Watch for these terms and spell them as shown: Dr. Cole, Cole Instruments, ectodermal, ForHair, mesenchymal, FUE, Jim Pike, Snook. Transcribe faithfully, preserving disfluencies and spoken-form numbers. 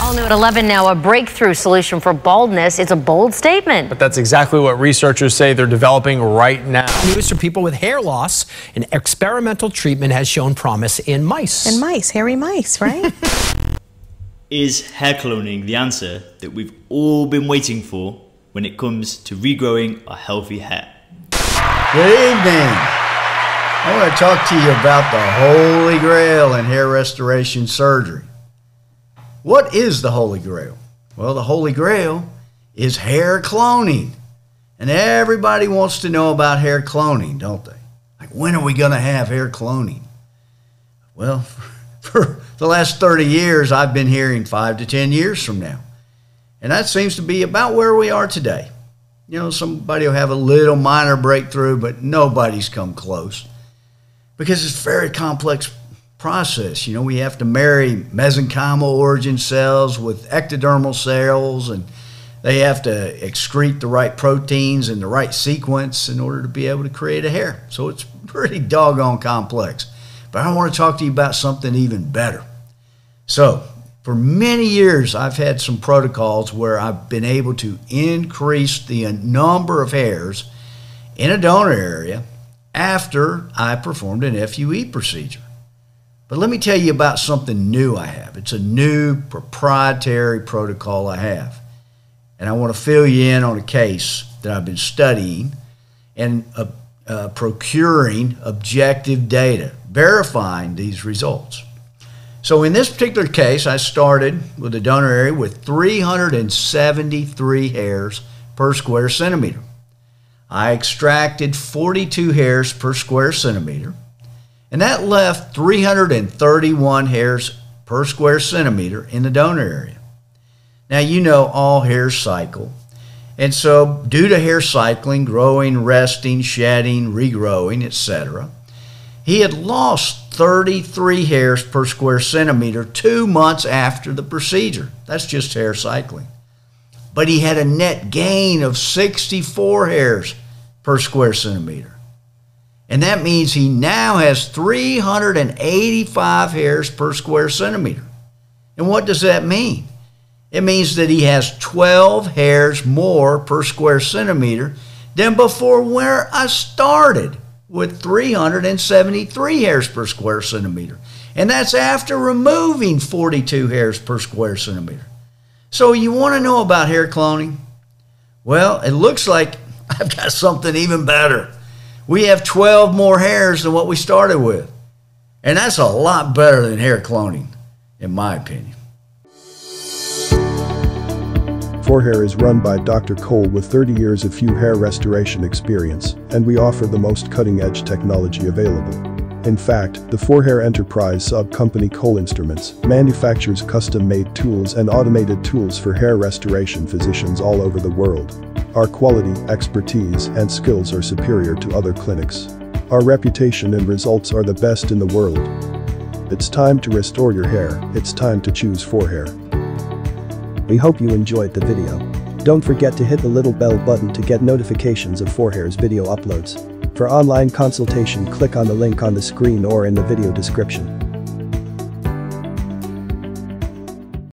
All new at eleven now, a breakthrough solution for baldness. It's a bold statement, but that's exactly what researchers say they're developing right now. News for people with hair loss. An experimental treatment has shown promise in mice. In mice, hairy mice, right? Is hair cloning the answer that we've all been waiting for when it comes to regrowing our healthy hair? Good evening. I want to talk to you about the Holy Grail in hair restoration surgery. What is the Holy Grail? Well, the Holy Grail is hair cloning. And everybody wants to know about hair cloning, don't they? Like, when are we going to have hair cloning? Well, for the last thirty years, I've been hearing five to ten years from now. And that seems to be about where we are today. You know, somebody will have a little minor breakthrough, but nobody's come close. Because it's a very complex process. You know, we have to marry mesenchymal origin cells with ectodermal cells, and they have to excrete the right proteins in the right sequence in order to be able to create a hair. So it's pretty doggone complex. But I want to talk to you about something even better. So for many years, I've had some protocols where I've been able to increase the number of hairs in a donor area after I performed an F U E procedure. But let me tell you about something new I have. It's a new proprietary protocol I have. And I want to fill you in on a case that I've been studying and uh, uh, procuring objective data, verifying these results. So in this particular case, I started with a donor area with three hundred seventy-three hairs per square centimeter. I extracted forty-two hairs per square centimeter, and that left three hundred thirty-one hairs per square centimeter in the donor area. Now, you know, all hairs cycle, and so due to hair cycling, growing, resting, shedding, regrowing, et cetera, he had lost thirty-three hairs per square centimeter two months after the procedure. That's just hair cycling. But he had a net gain of sixty-four hairs per square centimeter. And that means he now has three hundred eighty-five hairs per square centimeter. And what does that mean? It means that he has twelve hairs more per square centimeter than before, where I started with three hundred seventy-three hairs per square centimeter. And that's after removing forty-two hairs per square centimeter. So you want to know about hair cloning? Well, it looks like I've got something even better. We have twelve more hairs than what we started with. And that's a lot better than hair cloning, in my opinion. ForHair is run by Doctor Cole with thirty years of F U E hair restoration experience, and we offer the most cutting-edge technology available. In fact, the ForHair Enterprise sub-company Cole Instruments manufactures custom-made tools and automated tools for hair restoration physicians all over the world. Our quality, expertise, and skills are superior to other clinics. Our reputation and results are the best in the world. It's time to restore your hair. It's time to choose ForHair. We hope you enjoyed the video. Don't forget to hit the little bell button to get notifications of ForHair's video uploads. For online consultation, click on the link on the screen or in the video description.